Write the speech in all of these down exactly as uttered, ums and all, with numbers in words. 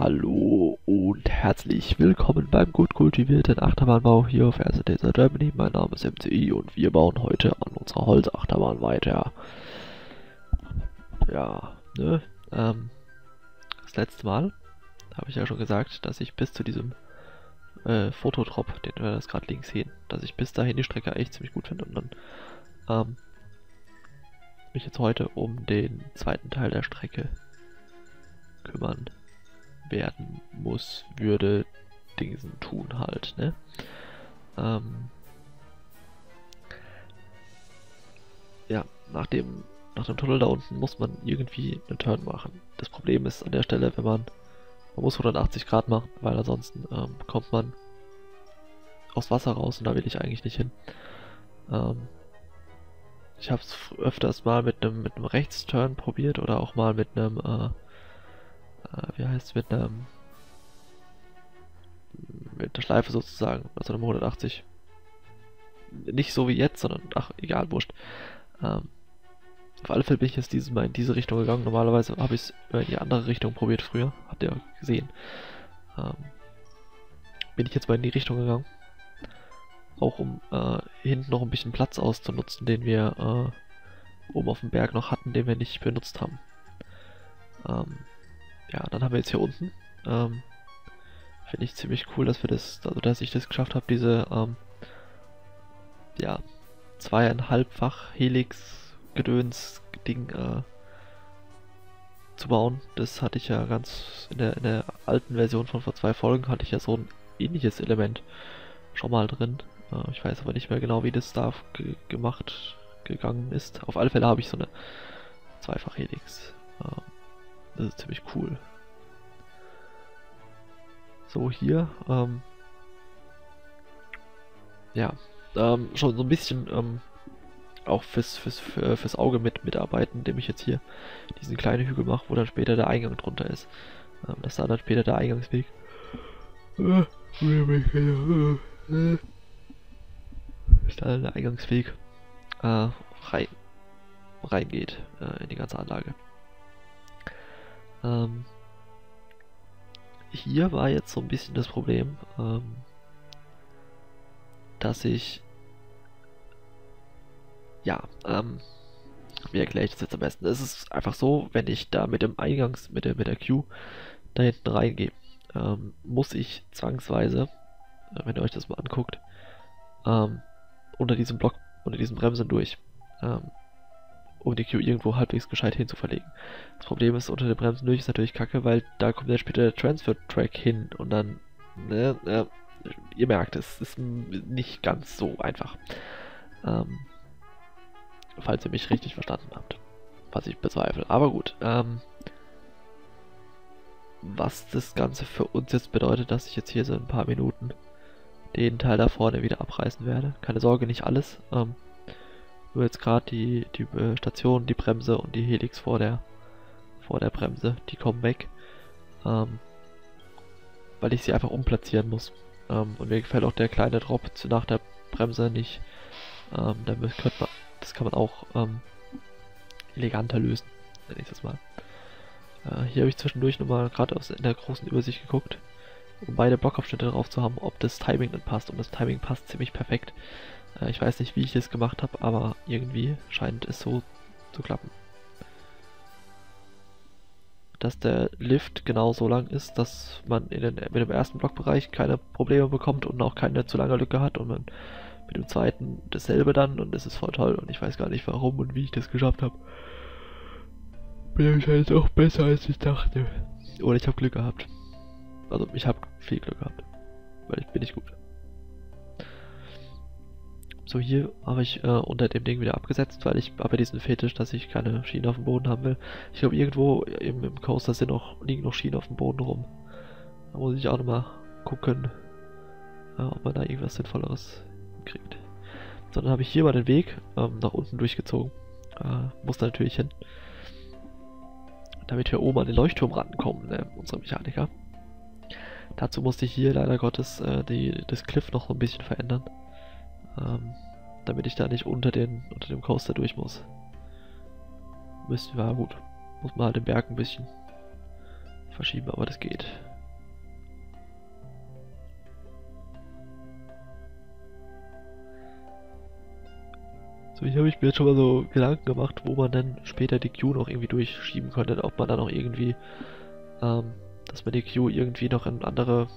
Hallo und herzlich willkommen beim gut kultivierten Achterbahnbau hier auf R C T zwei germany. Mein Name ist M C I und wir bauen heute an unserer Holzachterbahn weiter. Ja, ne? Ähm, das letzte Mal habe ich ja schon gesagt, dass ich bis zu diesem äh, Fototrop, den wir das gerade links sehen, dass ich bis dahin die Strecke echt ziemlich gut finde. Und dann ähm, mich jetzt heute um den zweiten Teil der Strecke kümmern werden muss, würde Dingsen tun halt, ne? Ähm ja, nach dem, nach dem Tunnel da unten muss man irgendwie einen Turn machen. Das Problem ist an der Stelle, wenn man, man muss hundertachtzig Grad machen, weil ansonsten ähm, kommt man aus Wasser raus und da will ich eigentlich nicht hin. Ähm ich habe es öfters mal mit einem mit einem Rechtsturn probiert oder auch mal mit einem äh, wie heißt es, mit einer, mit einer Schleife sozusagen, also einem hundertachtzig. Nicht so wie jetzt, sondern, ach, egal, wurscht. Ähm, auf alle Fälle bin ich jetzt dieses Mal in diese Richtung gegangen. Normalerweise habe ich es in die andere Richtung probiert früher, habt ihr gesehen. Ähm, bin ich jetzt mal in die Richtung gegangen. Auch um äh, hinten noch ein bisschen Platz auszunutzen, den wir äh, oben auf dem Berg noch hatten, den wir nicht benutzt haben. Ähm, Ja, dann haben wir jetzt hier unten, ähm, finde ich ziemlich cool, dass wir das, also dass ich das geschafft habe, diese, ähm, ja, zweieinhalbfach Helix-Gedöns-Ding, äh, zu bauen. Das hatte ich ja ganz, in der, in der alten Version von vor zwei Folgen hatte ich ja so ein ähnliches Element schon mal drin. Äh, ich weiß aber nicht mehr genau, wie das da ge gemacht, gegangen ist. Auf alle Fälle habe ich so eine zweifach Helix, ähm. Das ist ziemlich cool. So, hier, ähm, ja, ähm, schon so ein bisschen, ähm, auch fürs, fürs, fürs Auge mit, mitarbeiten, indem ich jetzt hier diesen kleinen Hügel mache, wo dann später der Eingang drunter ist. Ähm, das ist dann später der Eingangsweg. Ist dann der Eingangsweg, äh, rein, reingeht, äh, in die ganze Anlage. Ähm, hier war jetzt so ein bisschen das Problem, ähm, dass ich, ja, ähm, wie erkläre ich das jetzt am besten? Es ist einfach so, wenn ich da mit dem Eingangs, mit der, mit der Queue da hinten reingehe, ähm, muss ich zwangsweise, wenn ihr euch das mal anguckt, ähm, unter diesem Block, unter diesen Bremsen durch, ähm, um die Queue irgendwo halbwegs gescheit hinzuverlegen. Das Problem ist, unter den Bremsen durch ist natürlich kacke, weil da kommt dann später der Transfer-Track hin und dann, ne, ne, ihr merkt, es ist nicht ganz so einfach. Ähm, falls ihr mich richtig verstanden habt, was ich bezweifle. Aber gut, ähm, was das Ganze für uns jetzt bedeutet, dass ich jetzt hier so in ein paar Minuten den Teil da vorne wieder abreißen werde. Keine Sorge, nicht alles. Ähm, Nur jetzt gerade die, die äh, Station, die Bremse und die Helix vor der vor der Bremse, die kommen weg, ähm, weil ich sie einfach umplatzieren muss. Ähm, und mir gefällt auch der kleine Drop nach der Bremse nicht. Ähm, damit könnte man, das kann man auch ähm, eleganter lösen, nenne ich das mal. Äh, hier habe ich zwischendurch nochmal gerade in der großen Übersicht geguckt, um beide Blockabschnitte drauf zu haben, ob das Timing dann passt. Und das Timing passt ziemlich perfekt. Ich weiß nicht, wie ich das gemacht habe, aber irgendwie scheint es so zu klappen. Dass der Lift genau so lang ist, dass man in den, mit dem ersten Blockbereich keine Probleme bekommt und auch keine zu lange Lücke hat und man mit dem zweiten dasselbe dann und das ist voll toll und ich weiß gar nicht warum und wie ich das geschafft habe. Bin wahrscheinlich auch besser als ich dachte. Oder ich habe Glück gehabt. Also ich habe viel Glück gehabt, weil ich bin nicht gut. So, hier habe ich äh, unter dem Ding wieder abgesetzt, weil ich habe diesen Fetisch, dass ich keine Schienen auf dem Boden haben will. Ich glaube, irgendwo im, im Coaster sind noch, liegen noch Schienen auf dem Boden rum. Da muss ich auch nochmal gucken, äh, ob man da irgendwas Sinnvolleres kriegt. So, dann habe ich hier mal den Weg ähm, nach unten durchgezogen. Äh, muss da natürlich hin. Damit wir oben an den Leuchtturm rankommen, ne, unsere Mechaniker. Dazu musste ich hier leider Gottes äh, die, das Cliff noch ein bisschen verändern. Damit ich da nicht unter, den, unter dem Coaster durch muss. Müssen wir, gut, muss man halt den Berg ein bisschen verschieben, aber das geht. So, ich habe mir jetzt schon mal so Gedanken gemacht, wo man dann später die Queue noch irgendwie durchschieben könnte, ob man dann auch irgendwie, ähm, dass man die Queue irgendwie noch in andere,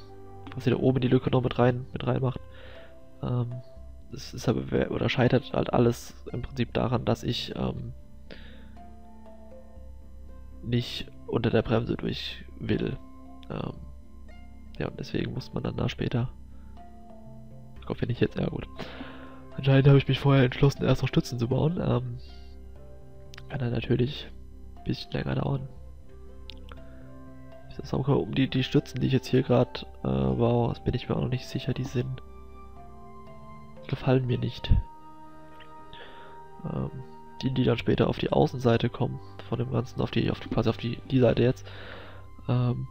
was hier da oben in die Lücke noch mit rein, mit reinmacht. Ähm, es ist aber, oder scheitert halt alles im Prinzip daran, dass ich, ähm, nicht unter der Bremse durch will. Ähm, ja, und deswegen muss man dann da später, ich glaube, wenn ich jetzt, ja gut. Anscheinend habe ich mich vorher entschlossen, erst noch Stützen zu bauen. Ähm, kann dann natürlich ein bisschen länger dauern. Ich sag mal, um die, die Stützen, die ich jetzt hier gerade äh, baue, das bin ich mir auch noch nicht sicher, die sind. Gefallen mir nicht. Ähm, die, die dann später auf die Außenseite kommen, von dem Ganzen, auf die, auf die, quasi auf die, die Seite jetzt, ähm,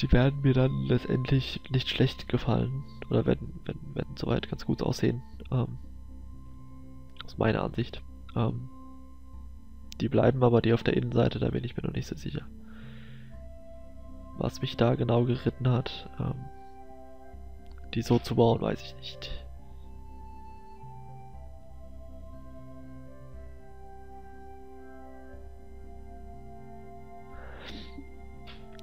die werden mir dann letztendlich nicht schlecht gefallen. Oder werden, werden, werden soweit ganz gut aussehen. Ähm, aus meiner Ansicht. Ähm, die bleiben aber die auf der Innenseite, da bin ich mir noch nicht so sicher. Was mich da genau geritten hat, ähm, die so zu bauen, weiß ich nicht.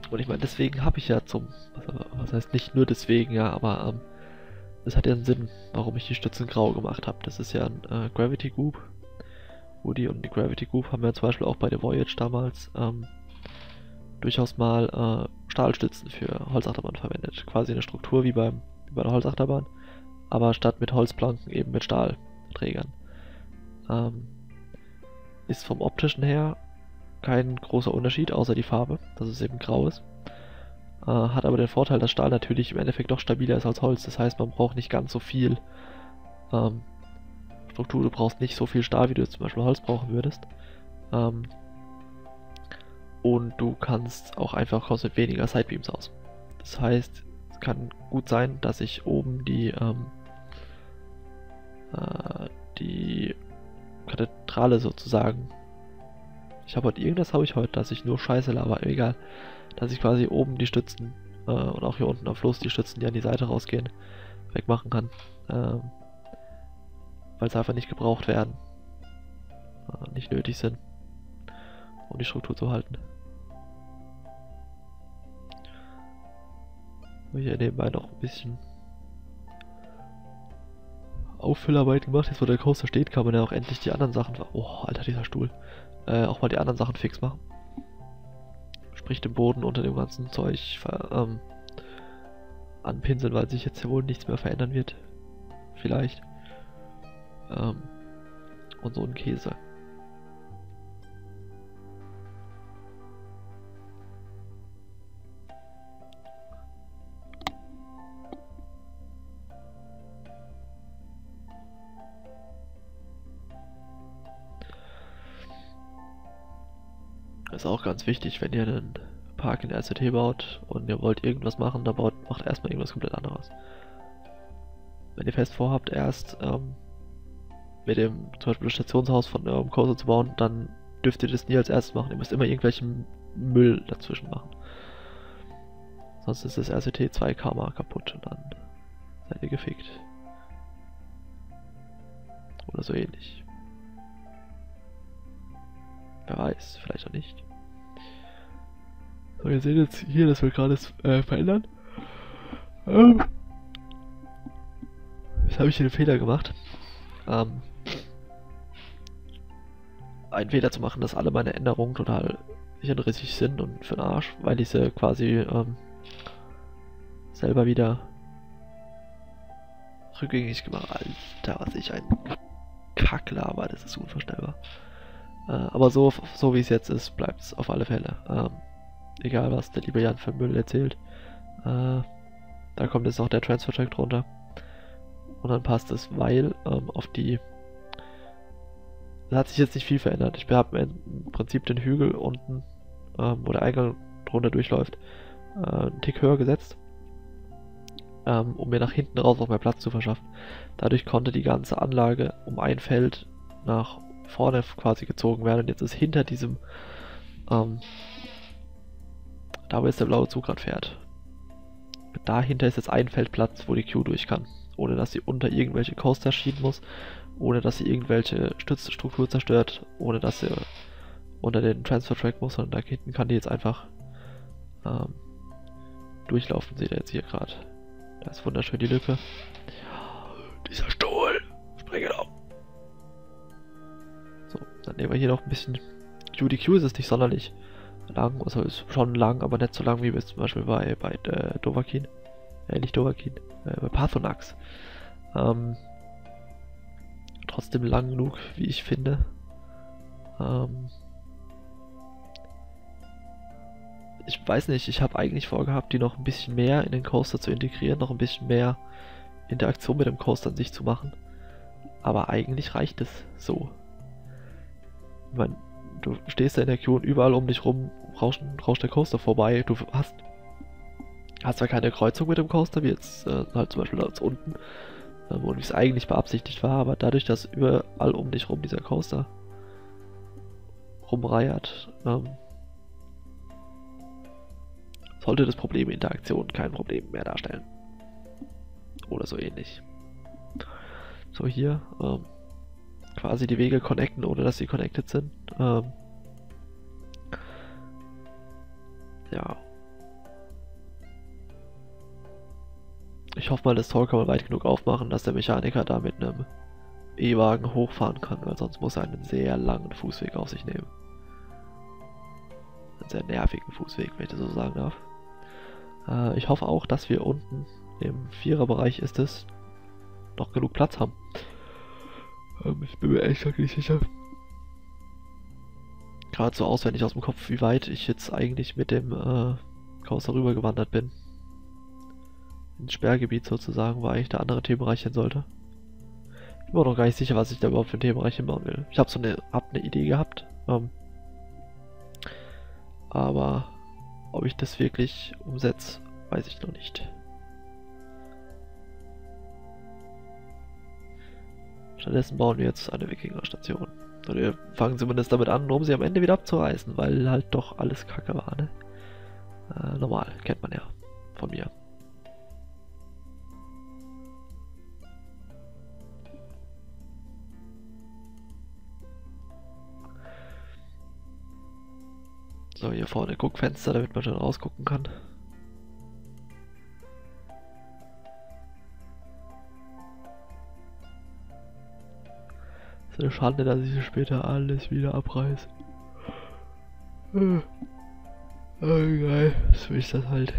Und ich meine, deswegen habe ich ja zum, was, was heißt nicht nur deswegen, ja, aber ähm, es hat ja einen Sinn, warum ich die Stützen grau gemacht habe. Das ist ja ein äh, Gravity Group. Woody und die Gravity Group haben ja zum Beispiel auch bei der Voyage damals ähm, durchaus mal äh, Stahlstützen für Holzachterbahn verwendet. Quasi eine Struktur wie, beim, wie bei der Holzachterbahn, aber statt mit Holzplanken eben mit Stahlträgern. Ähm, ist vom optischen her kein großer Unterschied, außer die Farbe, dass es eben grau ist. Äh, hat aber den Vorteil, dass Stahl natürlich im Endeffekt doch stabiler ist als Holz. Das heißt, man braucht nicht ganz so viel ähm, Struktur. Du brauchst nicht so viel Stahl, wie du zum Beispiel Holz brauchen würdest. Ähm, und du kannst auch einfach, kostet weniger Sidebeams aus. Das heißt, es kann gut sein, dass ich oben die, ähm, äh, die Kathedrale sozusagen. Ich habe heute irgendwas, habe ich heute, dass ich nur Scheiße laber, egal. Dass ich quasi oben die Stützen äh, und auch hier unten am Fluss die Stützen, die an die Seite rausgehen, wegmachen kann. Ähm, weil sie einfach nicht gebraucht werden. Äh, nicht nötig sind. Um die Struktur zu halten. Habe ich hier nebenbei noch ein bisschen Auffüllarbeiten gemacht. Jetzt, wo der Coaster steht, kann man ja auch endlich die anderen Sachen. Oh, Alter, dieser Stuhl. Äh, auch mal die anderen Sachen fix machen. Sprich den Boden unter dem ganzen Zeug ähm, anpinseln, weil sich jetzt hier wohl nichts mehr verändern wird. Vielleicht. Ähm, und so ein Käse. Ist auch ganz wichtig, wenn ihr einen Park in der R C T baut und ihr wollt irgendwas machen, da baut, macht erstmal irgendwas komplett anderes. Wenn ihr fest vorhabt, erst ähm, mit dem zum Beispiel das Stationshaus von eurem Koso zu bauen, dann dürft ihr das nie als erstes machen. Ihr müsst immer irgendwelchen Müll dazwischen machen. Sonst ist das R C T zwei Karma kaputt und dann seid ihr gefickt. Oder so ähnlich. Wer weiß, vielleicht auch nicht. So, ihr seht jetzt hier, dass wir gerade äh, verändern. Ähm, jetzt habe ich hier einen Fehler gemacht. Ähm, einen Fehler zu machen, dass alle meine Änderungen total hirnrissig sind und für den Arsch, weil ich sie quasi ähm, selber wieder rückgängig gemacht habe. Alter, was ich ein Kacklaber, das ist unvorstellbar. Aber so, so wie es jetzt ist, bleibt es auf alle Fälle. Ähm, egal, was der liebe Jan für Müll erzählt. Äh, da kommt jetzt noch der Transfer-Track drunter. Und dann passt es, weil ähm, auf die... Da hat sich jetzt nicht viel verändert. Ich habe im Prinzip den Hügel unten, ähm, wo der Eingang drunter durchläuft, äh, einen Tick höher gesetzt. Ähm, um mir nach hinten raus noch mehr Platz zu verschaffen. Dadurch konnte die ganze Anlage um ein Feld nach vorne quasi gezogen werden und jetzt ist hinter diesem ähm, Da, wo jetzt der blaue Zug gerade fährt. Dahinter ist jetzt ein Feldplatz, wo die Q durch kann. Ohne dass sie unter irgendwelche Coaster schieben muss. Ohne dass sie irgendwelche Stützstruktur zerstört. Ohne dass sie unter den Transfer-Track muss. Sondern da hinten kann die jetzt einfach ähm, durchlaufen. Seht ihr jetzt hier gerade. Da ist wunderschön die Lücke. Dieser Stuhl! Springe doch! So, dann nehmen wir hier noch ein bisschen Q. Die Q ist es nicht sonderlich lang, also ist schon lang, aber nicht so lang wie bis zum Beispiel bei, bei äh, Dovakin, äh, nicht Dovakin, äh, bei Parthonax. Ähm, trotzdem lang genug, wie ich finde. Ähm, ich weiß nicht, ich habe eigentlich vorgehabt, die noch ein bisschen mehr in den Coaster zu integrieren, noch ein bisschen mehr Interaktion mit dem Coaster an sich zu machen. Aber eigentlich reicht es so. Ich meine, du stehst da in der Q und überall um dich rum rauscht, rauscht der Coaster vorbei. Du hast hast zwar keine Kreuzung mit dem Coaster, wie jetzt äh, halt zum Beispiel da unten, äh, wo es eigentlich beabsichtigt war, aber dadurch, dass überall um dich rum dieser Coaster rumreiert, ähm, sollte das Problem Interaktion kein Problem mehr darstellen. Oder so ähnlich. So hier, ähm, quasi die Wege connecten, ohne dass sie connected sind. Ähm ja. Ich hoffe mal, das Tor kann man weit genug aufmachen, dass der Mechaniker da mit einem E-Wagen hochfahren kann, weil sonst muss er einen sehr langen Fußweg auf sich nehmen. Einen sehr nervigen Fußweg, wenn ich das so sagen darf. Äh, ich hoffe auch, dass wir unten im Viererbereich ist es noch genug Platz haben. Ich bin mir ehrlich gesagt nicht sicher. Gerade so auswendig aus dem Kopf, wie weit ich jetzt eigentlich mit dem äh, Coaster rübergewandert bin. Ins Sperrgebiet sozusagen, wo eigentlich der andere Themenbereich hin sollte. Ich bin mir noch gar nicht sicher, was ich da überhaupt für einen Themenbereich hinbauen will. Ich habe so eine, hab eine Idee gehabt. Ähm, aber ob ich das wirklich umsetze, weiß ich noch nicht. Stattdessen bauen wir jetzt eine Wikinger-Station. Und wir fangen zumindest damit an, um sie am Ende wieder abzureißen, weil halt doch alles kacke war, ne? Äh, normal, kennt man ja von mir. So, hier vorne Guckfenster, damit man schon rausgucken kann. Eine Schande, dass ich später alles wieder abreiße. Oh, geil, so ist das halt.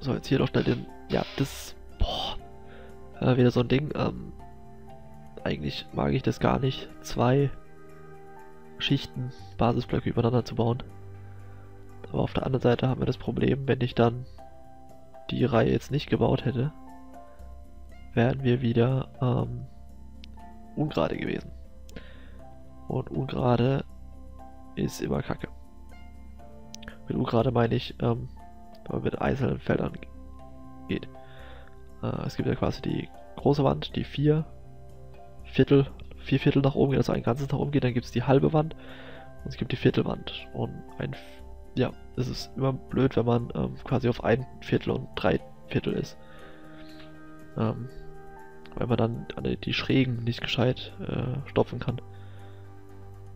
So, jetzt hier noch schnell den. Ja, das. Boah. Äh, wieder so ein Ding. Ähm, eigentlich mag ich das gar nicht. Zwei Schichten, Basisblöcke übereinander zu bauen. Aber auf der anderen Seite haben wir das Problem, wenn ich dann die Reihe jetzt nicht gebaut hätte, wären wir wieder ähm, ungerade gewesen. Und ungerade ist immer kacke. Mit ungerade meine ich, ähm, wenn man mit einzelnen Feldern geht. Äh, es gibt ja quasi die große Wand, die vier Viertel. vier Viertel nach oben geht, also ein ganzes nach oben geht, dann gibt es die halbe Wand und es gibt die Viertelwand. Und ein, ja, es ist immer blöd, wenn man ähm, quasi auf ein Viertel und drei Viertel ist. Ähm, weil man dann die Schrägen nicht gescheit äh, stopfen kann.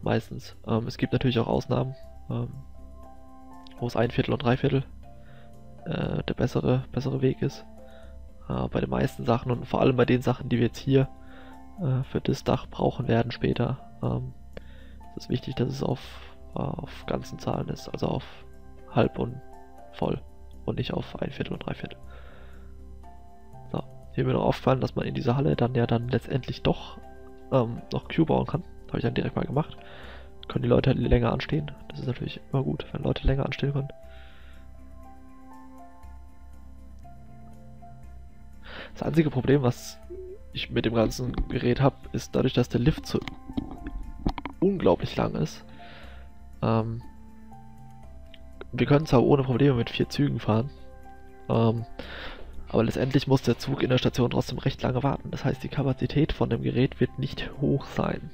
Meistens. Ähm, es gibt natürlich auch Ausnahmen, ähm, wo es ein Viertel und drei Viertel äh, der bessere, bessere Weg ist. Äh, bei den meisten Sachen und vor allem bei den Sachen, die wir jetzt hier für das Dach brauchen werden später. Ähm, es ist wichtig, dass es auf, äh, auf ganzen Zahlen ist, also auf halb und voll und nicht auf ein Viertel und drei Viertel. So, hier mir noch aufgefallen, dass man in dieser Halle dann ja dann letztendlich doch ähm, noch Q bauen kann. Habe ich dann direkt mal gemacht. Können die Leute länger anstehen. Das ist natürlich immer gut, wenn Leute länger anstehen können. Das einzige Problem, was ich mit dem ganzen Gerät habe, ist dadurch, dass der Lift so unglaublich lang ist. Ähm, wir können zwar ohne Probleme mit vier Zügen fahren, ähm, Aber letztendlich muss der Zug in der Station trotzdem recht lange warten. Das heißt, die Kapazität von dem Gerät wird nicht hoch sein.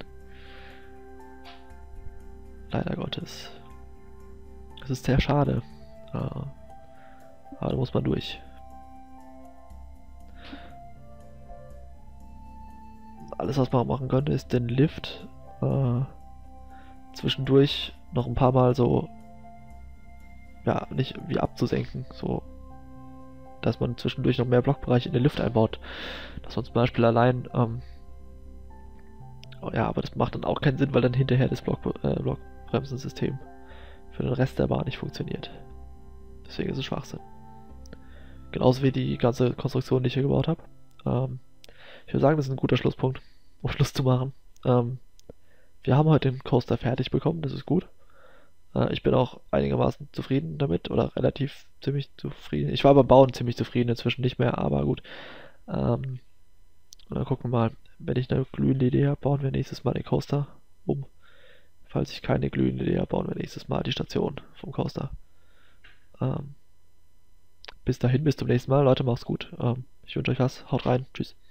Leider Gottes. Das ist sehr schade. Ah. Aber da muss man durch. Alles, was man machen könnte, ist den Lift äh, zwischendurch noch ein paar Mal so, ja, nicht wie abzusenken, so, dass man zwischendurch noch mehr Blockbereiche in den Lift einbaut, dass man zum Beispiel allein, ähm, oh ja, aber das macht dann auch keinen Sinn, weil dann hinterher das Block, äh, Blockbremsensystem für den Rest der Bahn nicht funktioniert. Deswegen ist es Schwachsinn. Genauso wie die ganze Konstruktion, die ich hier gebaut habe. Ähm, ich würde sagen, das ist ein guter Schlusspunkt, um Schluss zu machen. Ähm, wir haben heute den Coaster fertig bekommen, das ist gut. Äh, ich bin auch einigermaßen zufrieden damit, oder relativ ziemlich zufrieden. Ich war beim Bauen ziemlich zufrieden, inzwischen nicht mehr, aber gut. Ähm, und dann gucken wir mal, wenn ich eine glühende Idee habe, bauen wir nächstes Mal den Coaster um. Falls ich keine glühende Idee habe, bauen wir nächstes Mal die Station vom Coaster. Ähm, bis dahin, bis zum nächsten Mal. Leute, macht's gut. Ähm, ich wünsche euch was. Haut rein. Tschüss.